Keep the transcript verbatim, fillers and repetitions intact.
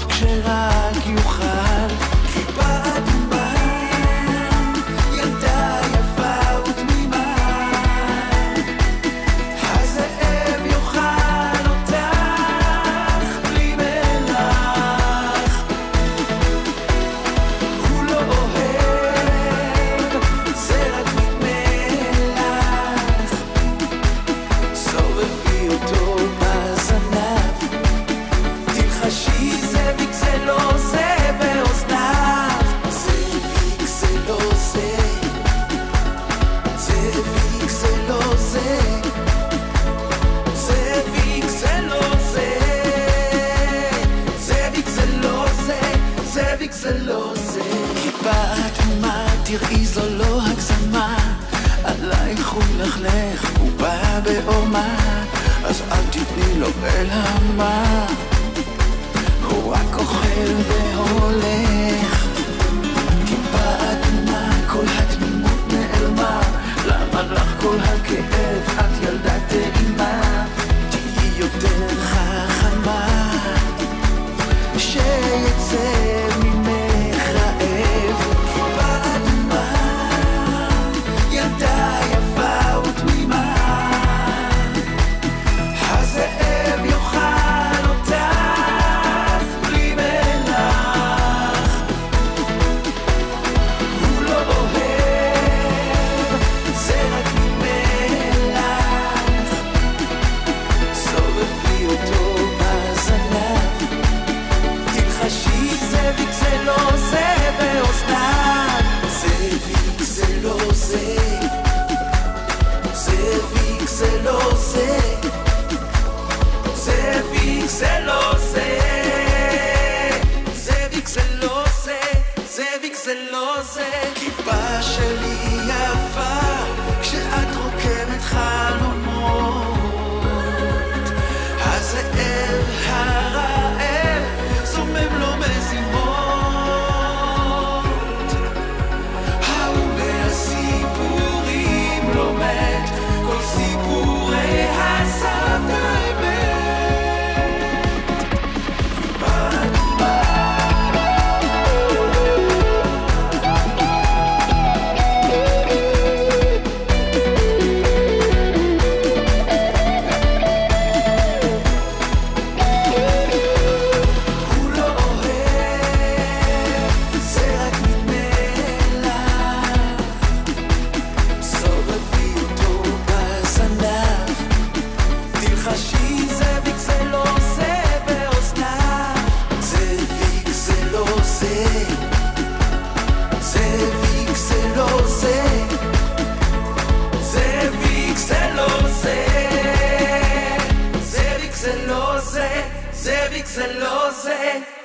טוב כשרק יוכל טיפה אדומה ילדה יפה ותמימה הזאב יאכל אותך בלי מלח הוא לא אוהב זה רק נדמה לך סובבי אותו זה לא זה כיפה אדומה תראי זו לא הגזמה עלייך הוא מלכלך הוא בא בעורמה אז אל תתני לו בלעמה הוא רק אוכל והולך כיפה אדומה כל התמימות נעלמה למה לך כל הכאב את ילדה טעימה תהיי יותר חכמה שיצא כיפה שלי יפה כשאת רוקמת חלומות הזאב הרעב זומם לו מזימות ההוא מהסיפורים לא מת כל סיפורי הסבתא זה לא זה,